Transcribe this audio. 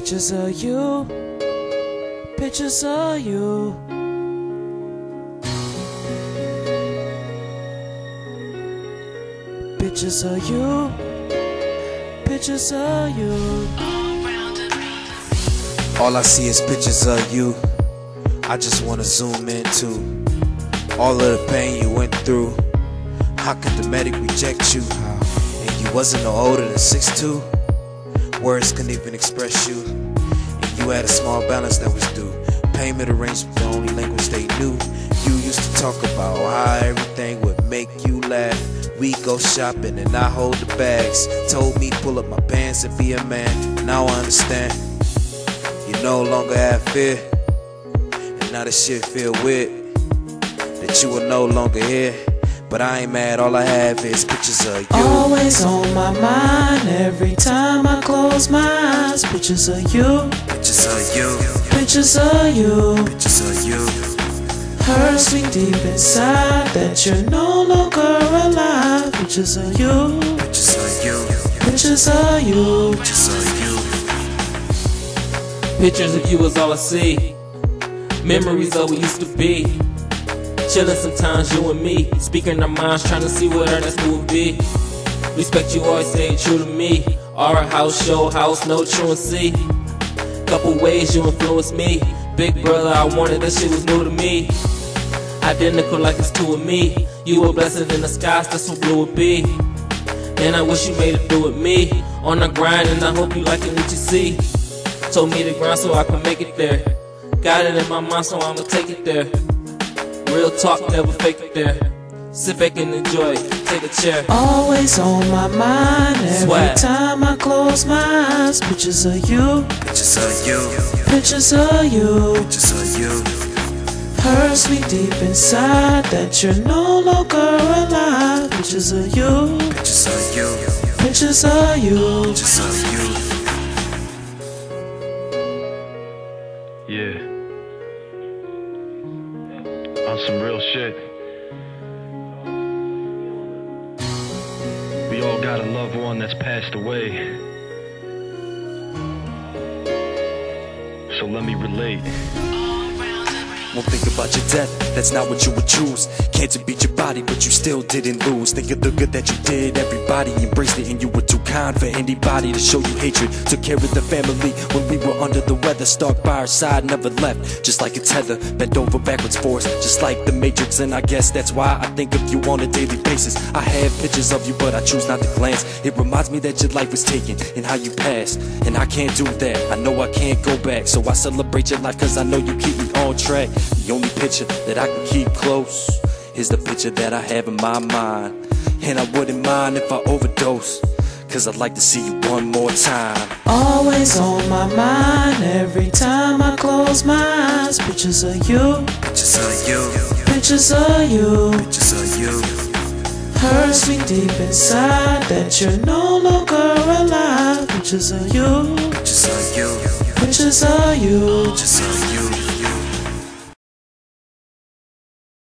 Pictures of you, pictures of you. Pictures of you, pictures of you. All I see is pictures of you. I just wanna zoom into all of the pain you went through. How could the medic reject you? And you wasn't no older than 6'2". Words couldn't even express you, and you had a small balance that was due. Payment arrangement, the only language they knew. You used to talk about how everything would make you laugh. We go shopping and I hold the bags. Told me pull up my pants and be a man. Now I understand. You no longer have fear, and now this shit feel weird that you are no longer here. But I ain't mad, all I have is pictures of you. Always on my mind, every time I close my eyes. Pictures of you, pictures of you, pictures of you, pictures of you. Hurt sweet deep inside that you're no longer alive. Pictures of you, pictures of you, pictures of you, pictures of you. Pictures of you is all I see. Memories of what used to be. Chillin' sometimes, you and me, speaking our minds, trying to see what our next move be. Respect you, always stay true to me. Our house, your house, no truancy. Couple ways you influenced me. Big brother, I wanted, that shit was new to me. Identical like it's two of me. You a blessing in the skies, that's what blue would be. Man, I wish you made it do with me. On the grind, and I hope you liking what you see. Told me to grind so I can make it there. Got it in my mind, so I'ma take it there. Real talk, never fake it there. Sit back and enjoy, take a chair. Always on my mind, every time I close my eyes. Pictures of you, pictures of you, pictures of you, pictures of you. Hurts me deep inside that you're no longer alive. Pictures of you, pictures of you, pictures of you, pictures of you. Yeah. On some real shit. We all got a loved one that's passed away. So let me relate. Won't think about your death, that's not what you would choose. Cancer beat your body, but you still didn't lose. Think of the good that you did, everybody embraced it. And you were too kind for anybody to show you hatred. Took care of the family when we were under the weather. Stark by our side, never left, just like a tether. Bent over backwards for us, just like the Matrix. And I guess that's why I think of you on a daily basis. I have pictures of you, but I choose not to glance. It reminds me that your life was taken, and how you passed. And I can't do that, I know I can't go back. So I celebrate your life, cause I know you keep me on track. The only picture that I can keep close is the picture that I have in my mind. And I wouldn't mind if I overdose, cause I'd like to see you one more time. Always on my mind, every time I close my eyes. Pictures of you, pictures of you, pictures of you, pictures of you. Hurts me deep inside that you're no longer alive. Pictures of you, pictures of you, pictures of you, pictures of you.